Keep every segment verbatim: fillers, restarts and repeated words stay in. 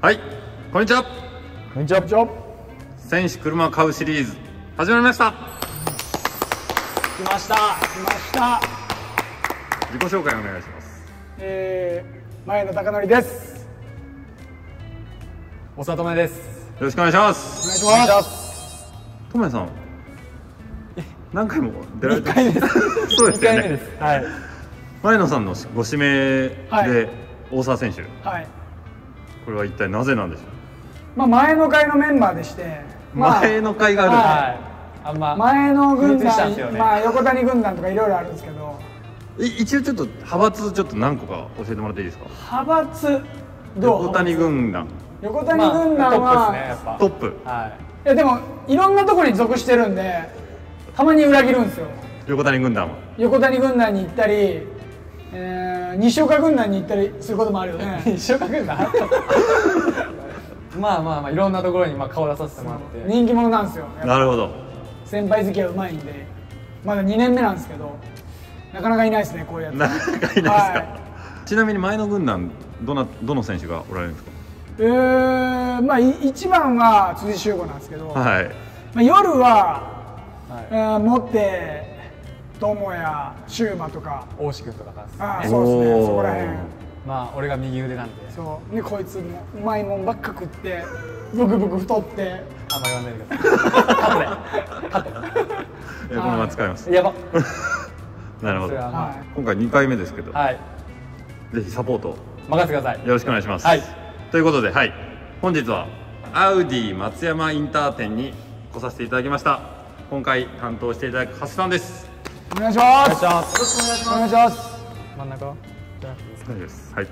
はい、こんにちは。こんにちは。戦士車買うシリーズ始まりました。来ました。来ました。自己紹介お願いします。えー、前野貴則です。おさとめです。よろしくお願いします。お願いします。とめさん、何回も出られてます。そうですよね。にかいめです。はい。前野さんのご指名で大沢選手。はい。これは一体なぜなんでしょう。まあ前の会のメンバーでして、前の会があるんです。前の軍団、まあ横谷軍団とかいろいろあるんですけど、一応ちょっと派閥ちょっと何個か教えてもらっていいですか。派閥どう？横谷軍団。横谷軍団はトップ。はい。いやでもいろんなところに属してるんで、たまに裏切るんですよ。横谷軍団は。横谷軍団に行ったり。えー、西岡軍団に行ったりすることもあるよね。西岡軍団まあまあまあいろんなところにまあ顔出させてもらって人気者なんですよ。なるほど。先輩付き合うまいんでまだにねんめなんですけどなかなかいないですねこういうやつ。なかなかいないですか、はい、ちなみに前の軍団どなどの選手がおられるんですか。えー、まあ一番は辻修吾なんですけど、はい、まあ夜は、はい、えー、持って友也、シューマとか大志君とかが、ああ、そうですね、そこら辺。まあ俺が右腕なんで。そう、ね、こいつもうまいもんばっか食って、ブクブク太って。あんま言わないでください。カットで、カット。え、このまま使います。やば。なるほど。今回にかいめですけど。はい。ぜひサポート。任せてください。よろしくお願いします。はい。ということで、はい、本日はアウディ松山インター店に来させていただきました。今回担当していただく橋さんです。お願いします。よろしくお願いします。真ん中。大丈夫です。はい。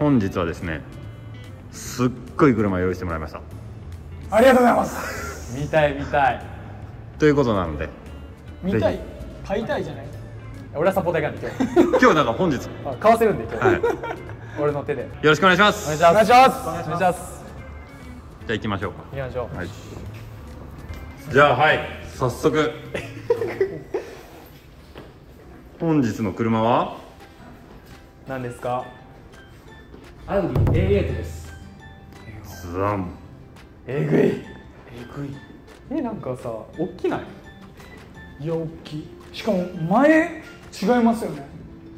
本日はですね、すっごい車用意してもらいました。ありがとうございます。見たい見たい。ということなので。見たい。買いたいじゃない。俺はサポートができる。今日なんか本日。買わせるんで今日。はい。俺の手で。よろしくお願いします。お願いします。お願いします。じゃあ行きましょうか。行きましょう。はい。じゃあはい、早速。本日の車は何ですか。アウディ エーエイト です。スワン。えぐい。えぐい。え、なんかさ、おっきない。いや、おっきい。しかも前違いますよね。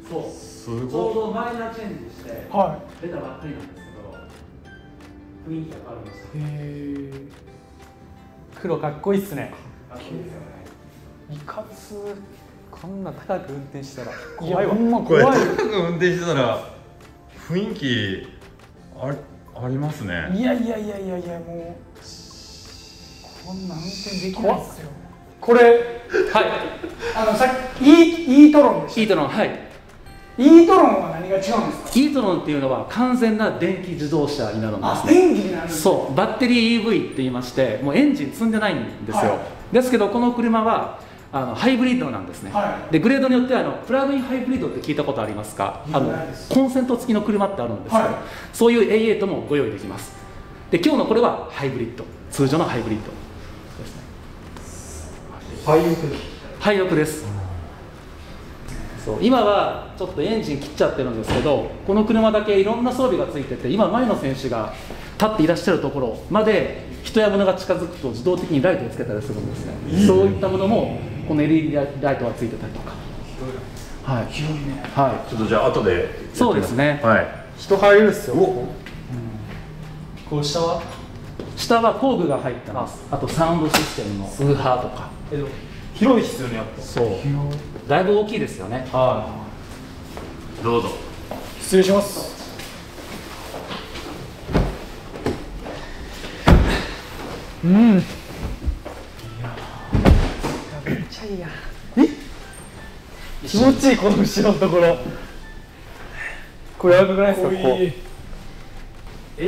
そう。すごい。ちょうどマイナーチェンジして、はい、出たばっかりなんですけど、雰囲気が変わりました。へえ。黒かっこいいっすね。かっこいいですよね。いかつ。こんな高く運転したら怖いわ。これ高く運転したら雰囲気 あ, ありますね。いやいやいやいやいや、もうこんな運転できないですよこれ。はい、あのさっき E トロンでした。 E トロン、はい。 E トロンは何が違うんですか。 E トロンっていうのは完全な電気自動車になるんですね。電気になるんです。そう、バッテリー イーブイ って言いまして、もうエンジン積んでないんですよ、はい、ですけどこの車はあのハイブリッドなんですね、はい、でグレードによってはあのプラグインハイブリッドって聞いたことありますか。あのコンセント付きの車ってあるんですけど、はい、そういう エーエイト もご用意できます。で今日のこれはハイブリッド、通常のハイブリッドですね。ハイオク、ハイオクです。そう、今はちょっとエンジン切っちゃってるんですけど、この車だけいろんな装備がついてて、今前野選手が立っていらっしゃるところまで人や物が近づくと自動的にライトをつけたりするんですね。いいね。そういったものもこの エルイーディー ライトがついてたりとか。広い、はい、広いね。はい。ちょっとじゃあ後で。そうですね。はい。人入るっすよ。お。こう下は下は工具が入ってます。あとサウンドシステムのウーハーとか。えっと広いですよねやっぱ。そう。だいぶ大きいですよね。はい。どうぞ。失礼します。うん。いやー、めっちゃいいや。え？気持ちいい、この後ろのところ。これやばくないですか？ここ。エー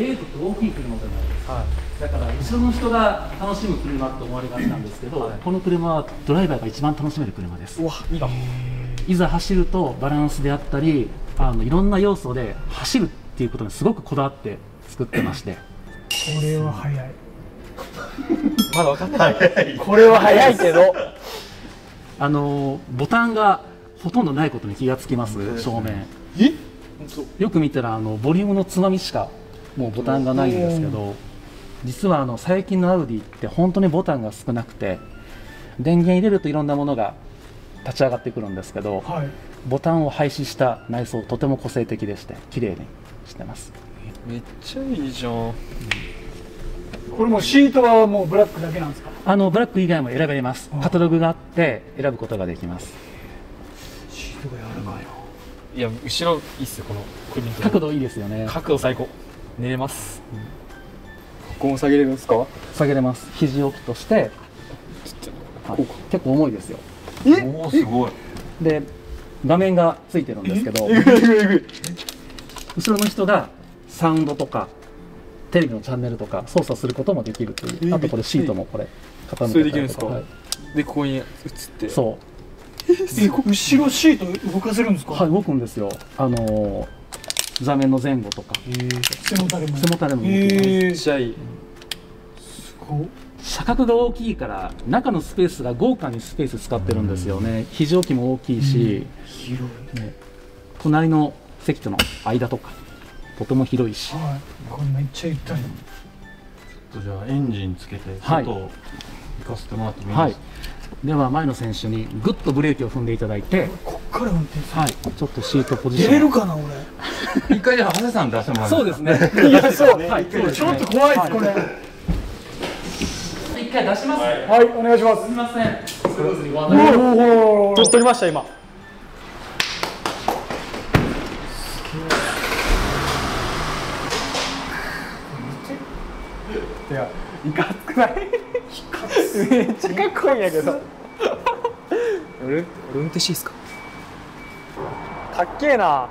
エイトって大きい車じゃないですか。はい、だから後ろの人が楽しむ車と思われがちなんですけど、はい、この車はドライバーが一番楽しめる車です。うわ、いいな。いざ走るとバランスであったり、あのいろんな要素で走るっていうことにすごくこだわって作ってまして。これは速い。まだ分かんない。これは早いけどあのボタンがほとんどないことに気がつきます。正面、え、よく見たらあのボリュームのつまみしかもうボタンがないんですけど、実はあの最近のアウディって本当にボタンが少なくて、電源入れるといろんなものが立ち上がってくるんですけど、はい、ボタンを廃止した内装、とても個性的でして綺麗にしてます。めっちゃいいじゃん、うん、これもシートはもうブラックだけなんですか？あのブラック以外も選べれます。カタログがあって選ぶことができます。シートがやるかよ。いや、後ろいいっすよ。この角度いいですよね。角度最高。寝れます、うん、ここも下げれるんですか？下げれます。肘置きとして結構重いですよ。おお、すごい。で、画面がついてるんですけど、後ろの人がサウンドとかテレビのチャンネルとか操作することもできるという。あとこれシートもこれ傾けたりとか。それできるんですか？はい、でここに映って。そう。後ろシート動かせるんですか？はい、動くんですよ。あのー、座面の前後とか。背もたれも。背もたれも動く。めっちゃいい。すごい。車格が大きいから中のスペースが豪華にスペース使ってるんですよね。非常機も大きいし、うん、ね、隣の席との間とかとても広いし、はい、これめっちゃ痛い。ちょっとじゃあエンジンつけて外を行かせてもらってもいいですか？はいはい、では前の選手にグッとブレーキを踏んでいただいて、こっから運転する、はい、ちょっとシートポジション出れるかな俺。一回じゃあ長谷さん出してもらえますか？そうですね。いやそうね、はい、ちょっと怖いですこれ。はい一回出します。はい、お願いします。すみません。スムーズにご案内。おお、取りました今。いや、いかつくない？めっちゃかっこいいんやけど。俺、運転しいですか？かっけえな。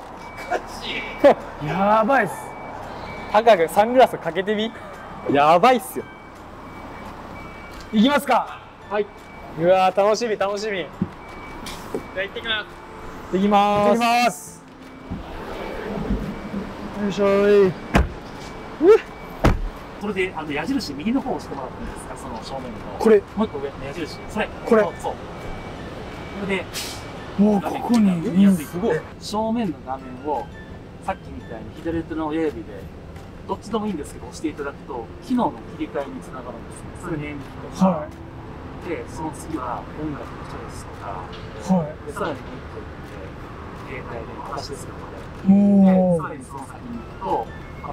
やばいっす。高くサングラスかけてみ。やばいっすよ。行きますか。はい。うわー、楽しみ楽しみ。じゃあ行ってきます。行きます。行ってきます。よいしょーい。これであの矢印右の方を押してもらっていいですか？その正面の方。これもう一個上の矢印。それ。これ。そう。これでもうここに見やすい。すごい。正面の画面をさっきみたいに左手の親指で。どっちでもいいんですけど、押していただくと機能の切り替えにつながるんですね。それに演技とか、はい、でその次は音楽のチョイスとか、はい、でさらにもう一個いって携帯で話ですとかで、さらにその先に行くと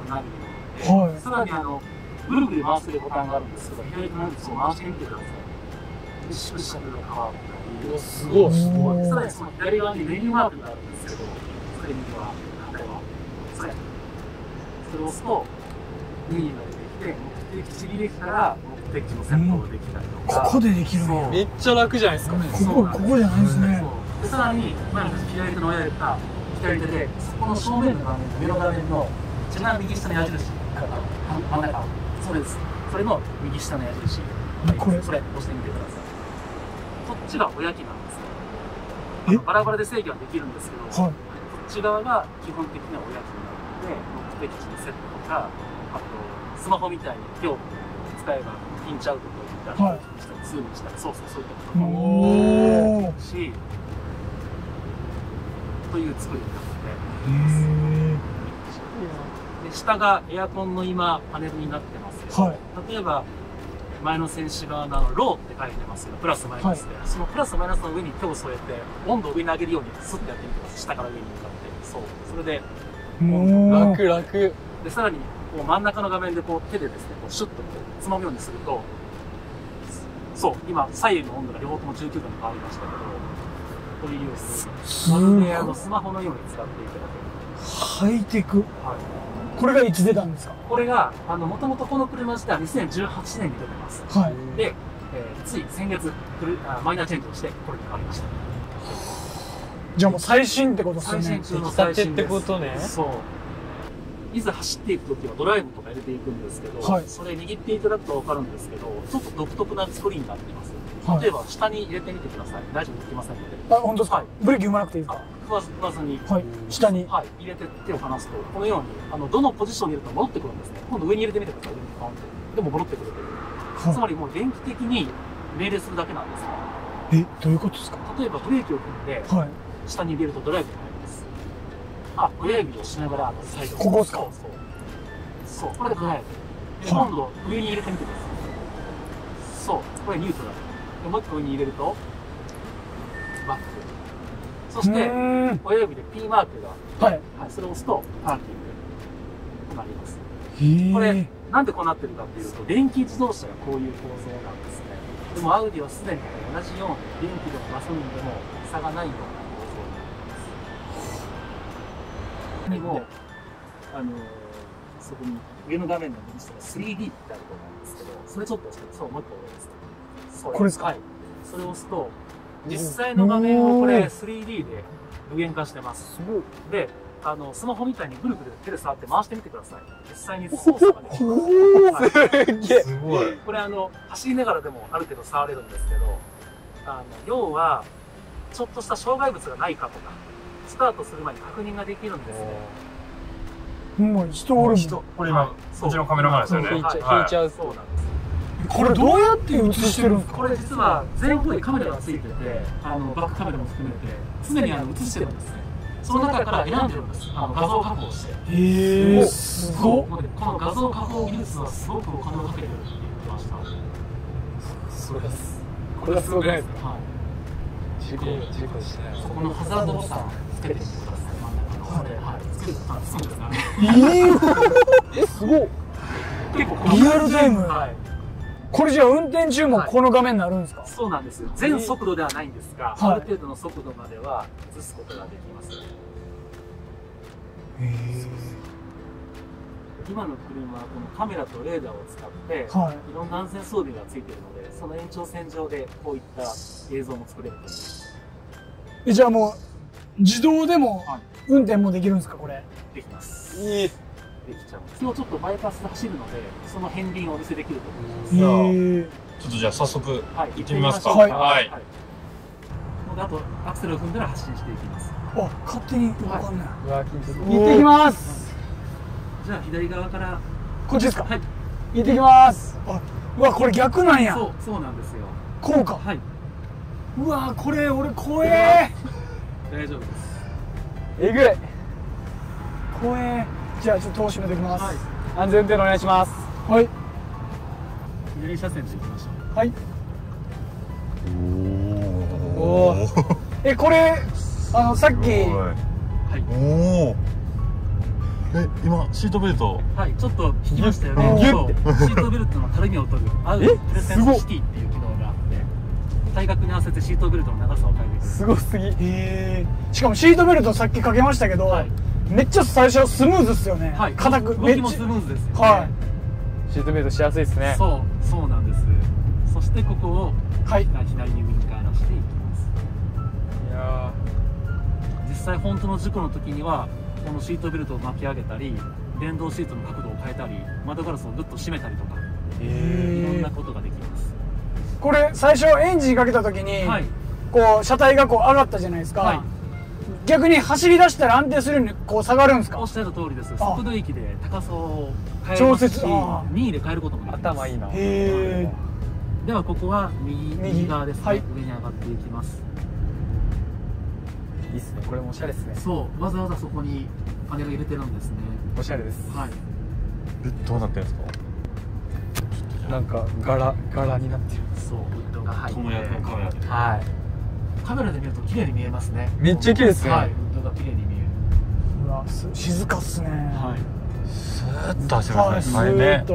ナビで、はい、さらにあのぐるぐる回せるボタンがあるんですけど、左手のナビを回してみてください。で縮尺が変わったり、すごいすごい。さらにその左側にメニューマークがあるんですけど、それには反対側ですね。それを押すとメニューが出てきて、目的地履歴から目的地の選択ができたりとか、うん、ここでできるのめっちゃ楽じゃないですか。ここここじゃないですね。でさらに前の左手の親指か左手でそこの正面の画面と上の画面の一番右下の矢印から真ん中、それです。それの右下の矢印、これそれ押してみてください。こっちが親機なんですよ。バラバラで制御はできるんですけど、はい、こっち側が基本的には親機になるので。目的地のセットとか、あとスマホみたいに手を使えばピンチアウトとか、はい、ズームしたり、そうそうそういったこともあるし、という作りになってます。で下がエアコンの今パネルになってますけど、はい、例えば前の選手側のローって書いてますけど、プラスマイナスで、はい、そのプラスマイナスの上に手を添えて温度を上に上げるようにスッてやってみてます。下から上に向かって、そうそれで。楽楽で、さらにこう真ん中の画面でこう手でですね、こうシュッとこうつまむようにすると、そう、今左右の温度が両方ともじゅうきゅうどに変わりましたけど、これをすまるであのスマホのように使っていただける。ハイテク、はい、これがいつ出たんですか？これがあのもともとこの車自体はにせんじゅうはちねんに出てます。はい、で、えー、つい先月マイナーチェンジをしてこれに変わりました。じゃあもう最新ってことですね。最新中の最新ってことね。そう。いざ走っていくときはドライブとか入れていくんですけど、はい、それ握っていただくと分かるんですけど、ちょっと独特な作りになっています。はい、例えば下に入れてみてください。大丈夫できませんので。あ、本当ですか。はい、ブレーキ踏まなくていいですか？踏まず、踏まずに。はい。下に。はい。入れて手を離すと、このように、あの、どのポジションにいると戻ってくるんですね。今度上に入れてみてください。上にでも戻ってくるという。はい、つまりもう電気的に命令するだけなんですね。え、どういうことですか？例えばブレーキを踏んで、はい、下に入れるとドライブになります。あ、親指をしながら、最後。ここですか？そうそう。そうこれで捉える。今度上に入れてみてください。そうこれニュートラルで、もう一個上に入れるとバック。そして親指で P マークが、はいはい、それを押すとパーキングとなります。これなんでこうなってるかっていうと、電気自動車がこういう構造なんですね。でもアウディはすでに同じように電気でもガソリンでも差がないような構造になってます。でもあのそこに上の画面の文字とか スリーディー ってあると思うんですけど、それちょっと押して、そうもう一個上ですか。そうこれですか。はい。それを押すと実際の画面をこれ スリーディー で具現化してます。で、あのスマホみたいにぐるぐる手で触って回してみてください。実際に操作ができます。すごい。これあの走りながらでもある程度触れるんですけど、あの要はちょっとした障害物がないかとか、スタートする前に確認ができるんですね。もう人おる人。これ今そっちのカメラ前ですよね。引いちゃう。そうなんです。これどうやって映してるんですか？これ実は前方にカメラがついてて、あのバックカメラも含めて常にあの映してるんですね。その中から選んでるんです。あの画像加工して。へえ、すごっ。この画像加工技術はすごくお金をかけてるって言ってました。そうです。これはすごくないですか？はい。事故事故してない。そこのハザードボタンつけてみてください。真ん中のこれ、はい、つけてたんです。ええ、すごっ。結構リアルタイム。はい。これじゃあ運転中もこの画面になるんですか？はい、そうなんですよ。全速度ではないんですが、えー、ある程度の速度までは映すことができます。えー、今の車はこのカメラとレーダーを使って、はい、いろんな安全装備がついているので、その延長線上でこういった映像も作れると思います。え、じゃあもう自動でも運転もできるんですか？これできます。えーできちゃうんです。今日ちょっとバイパスで走るので、その片鱗をお見せできると思います。じゃあ、ちょっとじゃあ早速行ってみますか。はい。はい。あとアクセルを踏んだら発進していきます。あ、勝手にわかんない。行ってきます。じゃあ左側からこっちですか。はい。行ってきます。あ、うわこれ逆なんや。そうそうなんですよ。こうか。はい。うわこれ俺怖え。大丈夫です。えぐい。怖え。じゃあちょっと閉めておきます。はい、安全運転お願いします。はい。左車線で行きましょう。はい。おおえ、これあのさっき、はい、おおえ、今シートベルト、はい、ちょっと引きましたよね。ギュッてシートベルトのたるみを取るアウディプレセンスシティっていう機能があって、体格に合わせてシートベルトの長さを変えていく。すごすぎ。えー、しかもシートベルトさっきかけましたけど、はい、めっちゃ最初スムーズっすよね。はい、硬く動きもスムーズですよね。はい、シートベルトしやすいですね。そうそうなんです。そしてここを左にウインカー出していきます。いやー、実際本当の事故の時にはこのシートベルトを巻き上げたり、電動シートの角度を変えたり、窓ガラスをグッと閉めたりとか、いろんなことができます。これ最初エンジンかけた時に、はい、こう車体がこう上がったじゃないですか。はい、逆に走り出したら安定するようにこう下がるんですか？おっしゃる通りです。速度域で高さを変えますし、任意で変えることもできます。頭いいな。へえ。ではここは右右側ですね。上に上がっていきます。いいっすね。これもおしゃれですね。そう、わざわざそこにパネル入れてるんですね。おしゃれです。はい。え、どうなってるんですか？なんか柄柄になってる。そう、ウッドが入って、はい、カメラで見ると綺麗に見えますね。めっちゃ綺麗ですね。はい、ウッドが綺麗に見える。うわ、静かっすね。はい。スーッと走りますね。はいね。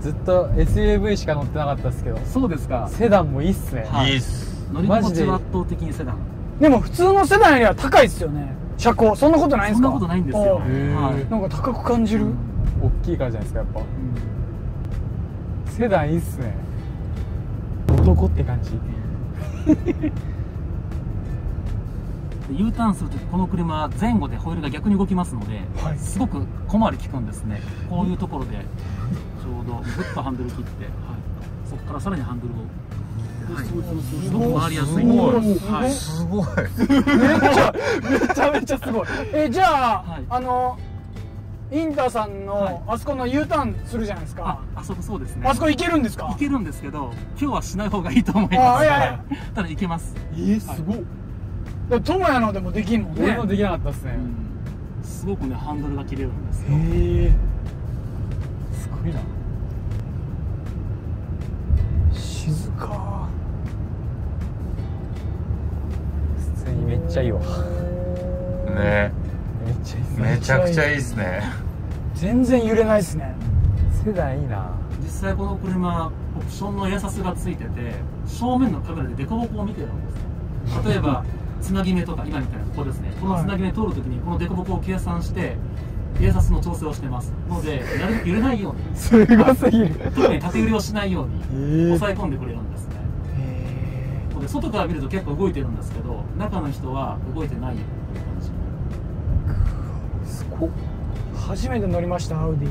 ずっと エスユーブイ しか乗ってなかったですけど。そうですか。セダンもいいっすね。いいっす。乗り心地は圧倒的にセダン。でも普通のセダンよりは高いっすよね。車高、そんなことないんですか？そんなことないんですよ。なんか高く感じる。大きいからじゃないですか、やっぱ。セダンいいっすね。男って感じ。U ターンするとき、この車前後でホイールが逆に動きますので、はい、すごく小回り利くんですね。こういうところでちょうどグッとハンドル切って、はい、そこからさらにハンドルをすごく回りやすい。はい、すごい。めちゃめちゃすごい。え、じゃあ、はい、あのインターさんのあそこの U ターンするじゃないですか。はい、あ、あそこそうですね。あそこ行けるんですか？行けるんですけど、今日はしない方がいいと思います。ただ行けます。え、すごい。トモヤのでもできんもんね。俺のできなかったっすね。すごくね、ハンドルが切れるんですよ。ちゃくちゃいいですね。全然揺れないですね。世代いいな。実際この車オプションのエアサスがついてて、正面のカメラでデコボコを見てるんです。例えばつなぎ目とか今みたいなところですね、このつなぎ目通るときにこのデコボコを計算してエアサスの調整をしてますので、なるべく揺れないように、すごすぎる、特に縦揺れをしないように抑え込んでくれるんですね。で外から見ると結構動いてるんですけど、中の人は動いてないよっていう感じ。すごっ。初めて乗りました、アウディ。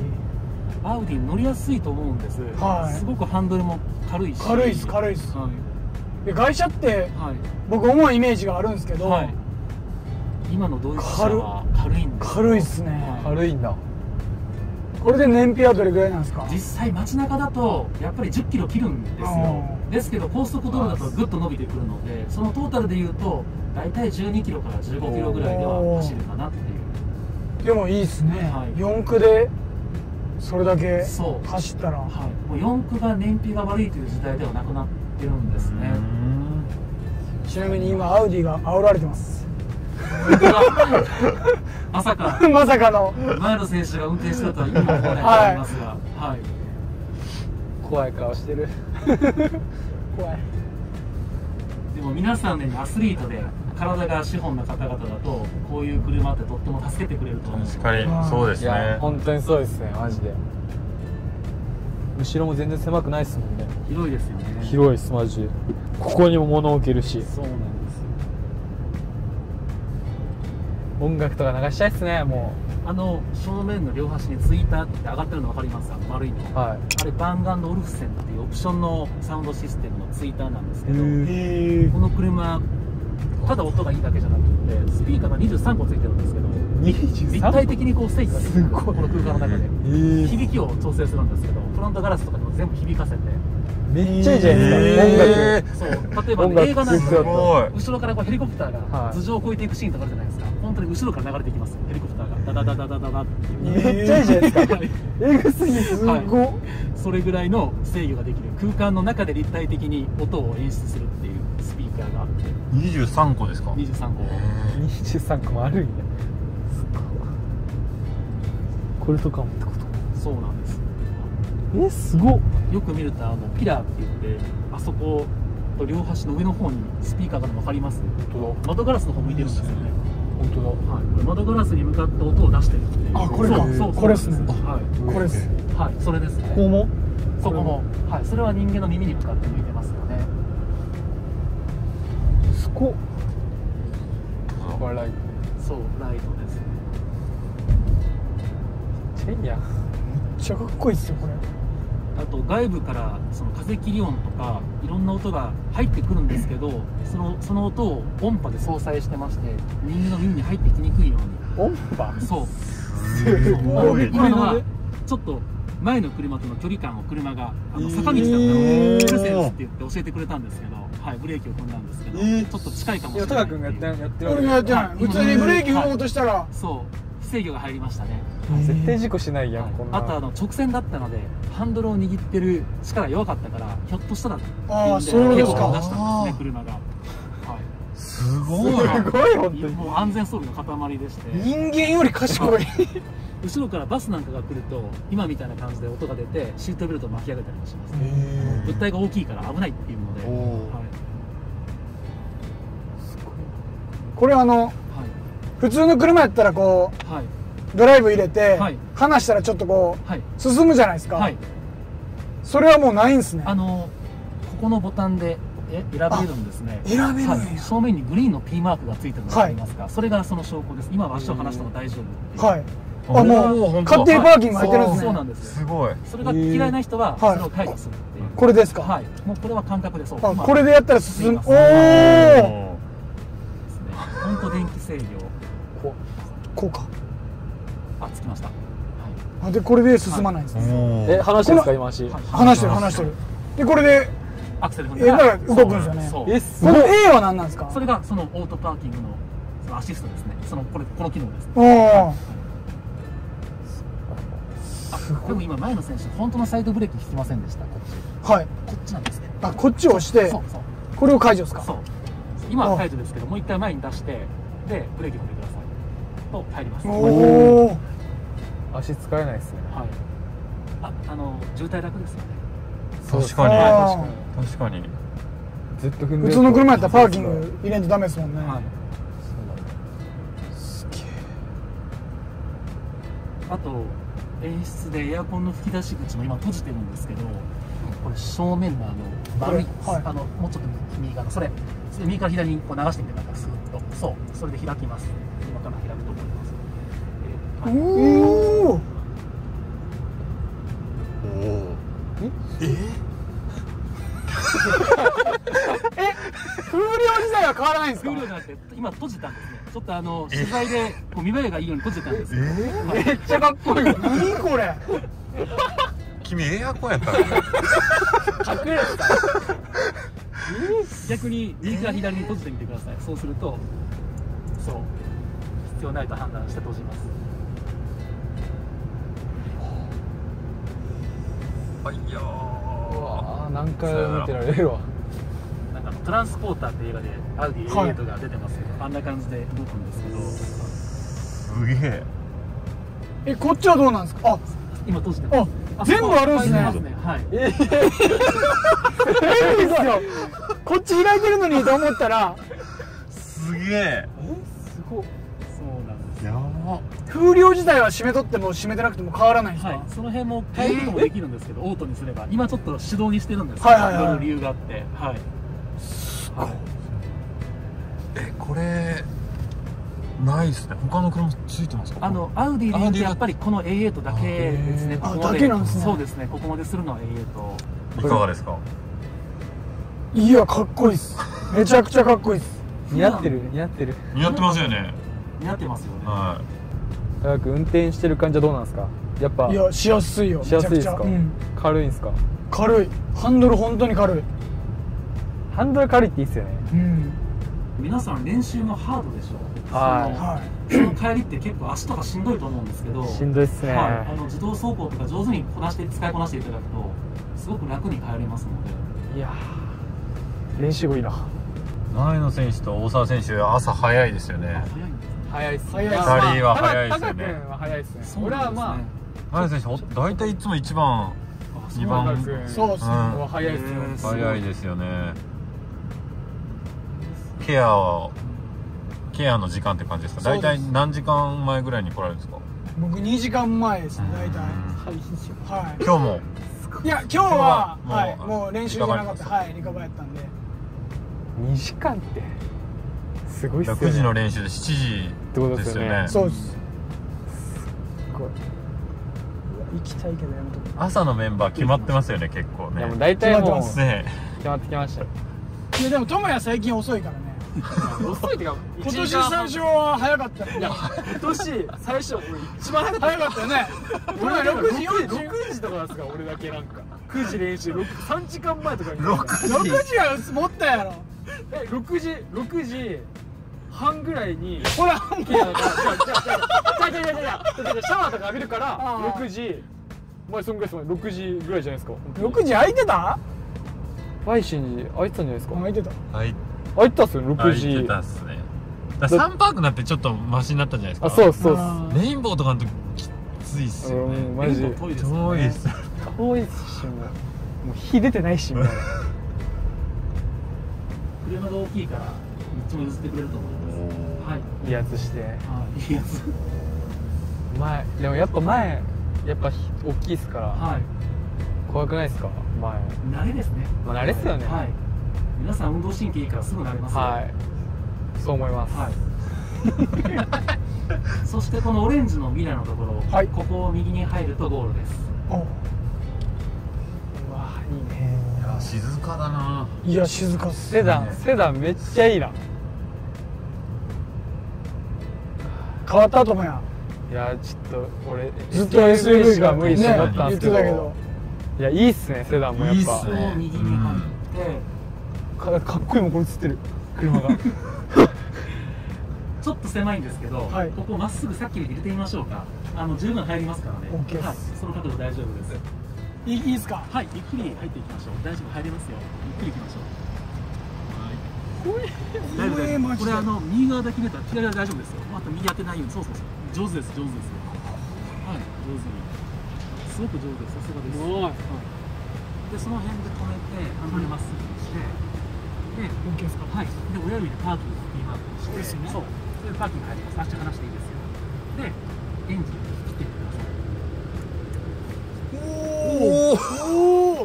アウディ乗りやすいと思うんです、はい、すごくハンドルも軽いし。軽いです軽いです、はい、で外車って、はい、僕重いイメージがあるんですけど、はい、今のドイツ車は軽いんです。軽いっすね、はい、軽いんだ。これで燃費はどれぐらいなんですか？実際街中だとやっぱりじゅっキロ切るんですよ。ですけど高速道路だとぐっと伸びてくるので、そのトータルでいうと大体じゅうにキロからじゅうごキロぐらいでは走るかなっていう。でもいいですね、はい、よん駆でそれだけ走ったら、はい、もうよん駆が燃費が悪いという時代ではなくなってるんですね。ちなみに今アウディが煽られてます。まさかまさかの前の選手が運転したとは今もないと思いますが、はい、はい、怖い顔してる。怖い。でも皆さんね、アスリートで体が資本の方々だとこういう車ってとっても助けてくれると思うんですよ。確かにそうですね。いや本当にそうですね、マジで。後ろも全然狭くないですもんね。広いですよね。広いです、マジで。ここにも物置けるし。そうなんですよ。音楽とか流したいですね、もう。あの正面の両端にツイーターって上がってるの分かりますか？丸いの、はい、あれバンガンド・オルフセンっていうオプションのサウンドシステムのツイーターなんですけど、この車ただ音がいいだけじゃなくてスピーカーがにじゅうさんこついてるんですけど、立体的にこう制御ができる、この空間の中で響きを調整するんですけど、フロントガラスとかにも全部響かせて。めっちゃいいじゃないですか、音楽。そう、例えば、ね、映画なんかでも後ろからこうヘリコプターが頭上を越えていくシーンとかあるじゃないですか。本当に後ろから流れていきます、ヘリコプターがダダダダダダって。めっちゃいいじゃないですか。映画すぎ、すごい、はい、それぐらいの制御ができる空間の中で立体的に音を演出するっていうスピーカーがあって。にじゅうさんこですか？にじゅうさんこ。にじゅうさんこもあるんや。これとかもってこと？そうなんです。え、すごっ。よく見るとあのピラーって言って、あそこと両端の上の方にスピーカーがあるの分かります？本当だ。窓ガラスの方向いてるんですよね。本当だ。はい。これ窓ガラスに向かって音を出してるっていう。あ、これか。そうそう。これですね。はい。これです。はい。それですね。ここも？そこも。はい。それは人間の耳に向かって向いてますよね。そこ。これライト。そう、ライトですね。めっちゃいいや。めっちゃかっこいいっすよこれ。あと外部からその風切り音とかいろんな音が入ってくるんですけど、そのその音を音波で相殺してまして、人間の耳に入ってきにくいように。音波。そう。今のはちょっと前の車との距離感を車があの坂道だったので、クルセンスって言って教えてくれたんですけど、はいブレーキを踏んだんですけど、ちょっと近いかもしれない。いや、タカ君がやってやってる。俺がやってない。普通にブレーキ踏もうとしたら。そう。制御が入りましたね。絶対事故しないやん、はい、こんな。あとあの直線だったのでハンドルを握ってる力弱かったから、ひょっとしたらああそうですか、出したんですね車が、はい、すごいすごい本当にもう安全装備の塊でして、人間より賢い。後ろからバスなんかが来ると今みたいな感じで音が出てシートベルトを巻き上げたりもします、ね、物体が大きいから危ないっていうので、はい、すごい。これあの普通の車やったらこうドライブ入れて離したらちょっとこう進むじゃないですか。それはもうないんですね。あのここのボタンで選べるんですね。選べる。正面にグリーンの P マークがついてるのがありますが、それがその証拠です。今は足を離しても大丈夫。はい。あ、もう勝手にパーキング入ってるんですね。そうなんです。すごい。それが嫌いな人はそれを解除するっていう。これですか？はい。もうこれは感覚で。そう、これでやったら進む。おお、本当電気制御。こう、こうか。あ、つきました。はい。で、これで進まないんです。え、離してるんですか、今足。離してる、離してる。で、これで。アクセル踏んで。え、だから動くんですよね。え、すごい。この A は何なんですか？それが、そのオートパーキングの、そのアシストですね。その、これ、この機能です。おお。でも、今前の選手、本当のサイドブレーキ引きませんでした。こっち。はい。こっちなんですね。あ、こっちを押して。そうそう。これを解除ですか？そう。今は解除ですけど、もう一回前に出して。で、ブレーキ踏んでください。と入ります。おお足使えないですね。はい、あ、あの渋滞楽ですよね。確かに確かにずっと踏んでる。普通の車やったらパーキング入れんとダメですもんね。はい、すげえ。あと演出でエアコンの吹き出し口も今閉じてるんですけど、これ正面のあの丸い、はい、あのもうちょっと右側のそれ右から左にこう流してみてください。スッと、そう、それで開きます。今から開くと思います。えー、おおええ風量自体は変わらないんですか？風量じゃなくて今閉じたんですね。ちょっとあの取材でこう見栄えがいいように閉じたんです。めっちゃかっこいい。何これ君エアコンやったの？隠れてた。逆に右から左に閉じてみてください。そうすると、そう必要ないと判断して閉じます。はいよー。うわー、何回見てられるわ。なんかトランスポーターって映画でアウディ エーエイト が出てますけど、あんな感じで動くんですけど。すげえ。え、こっちはどうなんですか？あ、今閉じてます。全部あるんですね。はい。ええ。ですよ。こっち開いてるのにと思ったら。すげえ。え、すごい。そうなんです。やば。風量自体は閉めとっても閉めてなくても変わらないんですか？はい。その辺も変えることもできるんですけど、オートにすれば。今ちょっと手動にしてるんですけど、いろいろ理由があって。はい。すごい。え、これ。ないですね。他の車ついてますか？あのアウディで言うとやっぱりこの エーエイト だけですね。あ、だけなんですね。そうですね。ここまでするのは エーエイト。いかがですか？いや、かっこいいっす。めちゃくちゃかっこいいっす。似合ってる似合ってる似合ってますよね。似合ってますよね。はい。早く運転してる感じはどうなんですか？やっぱいや、しやすいよ。しやすいですか？軽いんすか？軽い。ハンドル本当に軽い。ハンドル軽いっていいっすよね。うん。皆さん練習もハードでしょ。はい。その帰りって結構足とかしんどいと思うんですけど、しんどいっすね。はい。あの自動走行とか上手にこなして使いこなしていただくとすごく楽に帰れますので。いやー、練習後いいな。前野選手と大沢選手朝早いですよね。早いっす。早いっす。ふたりは早いですよね。早いっすね。俺はまあ前野選手大体いつもいちばんにばん。そうっすね。早いっすよ。早いですよね。ケアはケアの時間って感じですか？大体何時間前ぐらいに来られるんですか？僕にじかんまえですね、大体。はい。今日も？いや、今日ははい、もう練習じゃなかった。はい、リカバーやったんで。にじかんってすごいっすね。ろくじの練習でしちじですよね。そうです。すごい。行きたいけどやめとく。朝のメンバー決まってますよね、結構ね。大体もう決まってきました。いやでもトモヤ最近遅いからね。遅いってか、今年最初は早かった。いや、今年最初は一番早かったよね。俺はろくじとかですか？俺だけなんかくじ練習さんじかんまえとかに。ろくじは持ったやろ。え、ろくじろくじはんぐらいにほら、ケアがシャワーとか浴びるからろくじ。前そんぐらいですもんね。ろくじぐらいじゃないですか？ろくじ空いてた？ワイシンジ空いてたんじゃないですか？空いてた。あ、行ったっすよ、ろくじ。行ってたっすね。サンパークになってちょっとマシになったんじゃないですか。あ、そうそうっす。レインボーとかの時きついっすよね。マジ遠いです。遠いっすし、もう火出てないし。車が大きいからいつも譲ってくれると思います。はい。いいやつして。いいやつ。前でもやっぱ前やっぱ大きいっすから。怖くないっすか？前慣れですね。慣れっすよね。はい。皆さん運動神経いいからすぐ慣れますよ。はい、そう思います。はい。そしてこのオレンジのミラーのところ、はい、ここを右に入るとゴールです。おうわー、いいね。いや、静かだな。いや、静かっすね。セダンセダンめっちゃいいな。変わったと思うや。いや、ちょっと俺ずっと エスユーブイ が無理してなったんですけど、ね、言ってたけど。いや、いいっすね、セダンもやっぱ。いいっすね。右に入って、うん、か, かっこいいもん。これ映ってる車がちょっと狭いんですけど、はい、ここまっすぐさっき入れてみましょうか。あの十分入りますからね。 OK です、はい、その角度大丈夫です。いいですか？はい、ゆっくり入っていきましょう。大丈夫、入れますよ。ゆっくりいきましょう。これあの右側だけ見たら左は大丈夫ですよ。あと右当てないように。そうそうそう、上手です、上手です。はい、上手に、すごく上手です。さすがです。でその辺で止めて、あんまりまっすぐにして、で本気ですか。はい。で親指でパーキングって今して、そう、それでパーキング入ります。足離していいですよ。でエンジン切ってください。お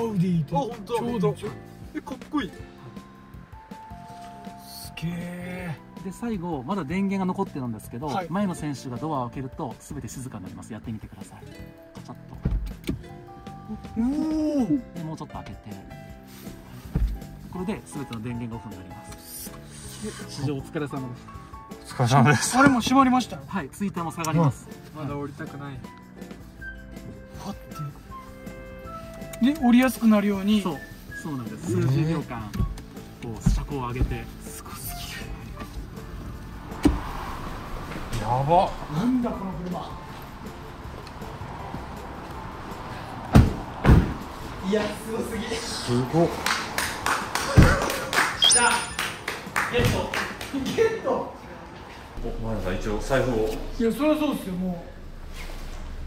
お、アウディとちょうど。え、かっこいい。すげえ。で最後まだ電源が残ってるんですけど、はい、前の選手がドアを開けるとすべて静かになります。やってみてください。カチャッと。おお。でもうちょっと開けて、これですべての電源がオフになります。試乗お疲れ様でした。お疲れ様です。あれも閉まりました。はい、ツイッターも下がります。まだ降りたくない。はってで降りやすくなるように。そうそうなんです。数十秒間こう車高を上げて。すごすぎる。やば、なんだこの車。いや、すごすぎる。すごっ。じゃあゲットゲット。前田さん、一応財布を。いや、そりゃそうですよ、も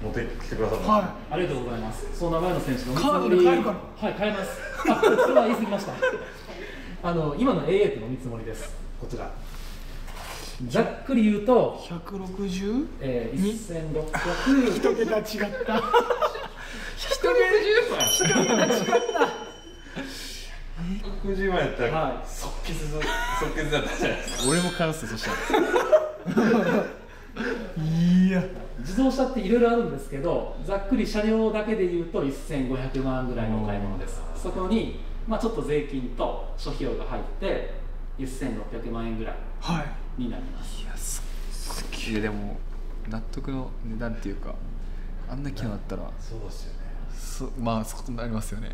う持ってきてください。はい、ありがとうございます。そんな前野選手のカードで買えるから。はい、買えます。あ、それは言い過ぎました。あの、今の エーエイト の見積もりです。こちらざっくり言うとひゃくろくじゅう、えー、せんろっぴゃく。一桁違った。ひゃくろくじゅう、一桁違った。ひゃくろくじゅうまんやったら即決だったじゃないですか。俺も買うっす、そしたら。いや、自動車っていろいろあるんですけど、ざっくり車両だけでいうとせんごひゃくまんぐらいのお買い物です。そこに、まあ、ちょっと税金と諸費用が入ってせんろっぴゃくまんえんぐらいになります。いや、すっげえ。でも納得の値段っていうか、あんな機能だったら。そうですよね。そ、まあそういうことになりますよね。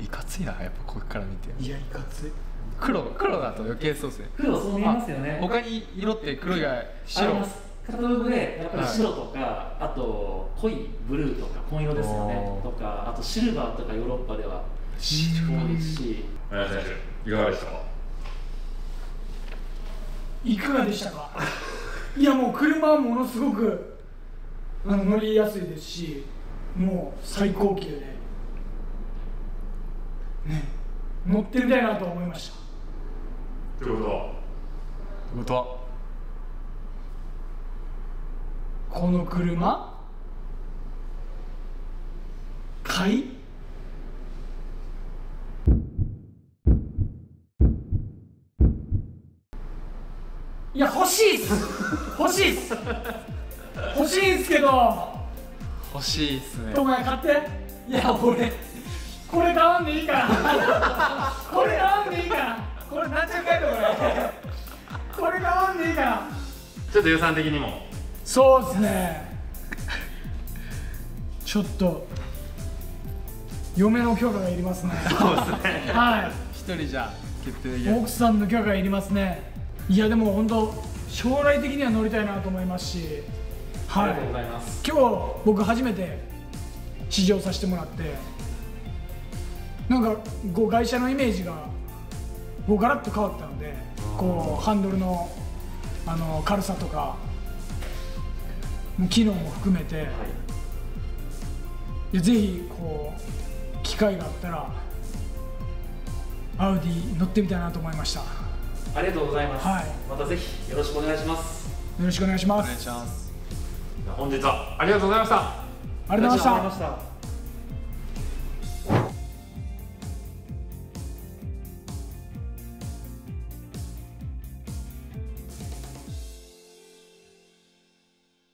いかついな、やっぱここから見て。いや、いかつい。黒、黒だと余計そうですね。黒、そう見えますよね。他に色って黒以外、白。あります。カタログで、やっぱり白とか、はい、あと濃いブルーとか、紺色ですよね。とか、あとシルバーとかヨーロッパでは。シルバー。し。前田選手、いかがでしたか。いかがでしたか。いや、もう車はものすごく。あの、乗りやすいですし。もう最高級で。ね、乗ってみたいなと思いました。ということは、ということはこの車買いいや、欲しいっす。欲しいっす。欲しいんすけど。欲しいっすね。お前買って。いや、俺これ買わんでいいからこれ買わんでいいからこれ何ちゃかやろ、これこれ買わんでいいから。ちょっと予算的にもそうっすね。ちょっと嫁の許可がいりますね。そうですね。はい、一人じゃ決定できない。奥さんの許可がいりますね。いや、でも本当将来的には乗りたいなと思いますし、はい、ありがとうございます。今日僕初めて試乗させてもらって、なんかこう外車のイメージがこうガラッと変わったので、こうハンドルの、あの軽さとか機能も含めて、はい、ぜひこう機会があったらアウディ乗ってみたいなと思いました。ありがとうございます、はい、またぜひよろしくお願いします。よろしくお願いします。本日はありがとうございました。ありがとうございました。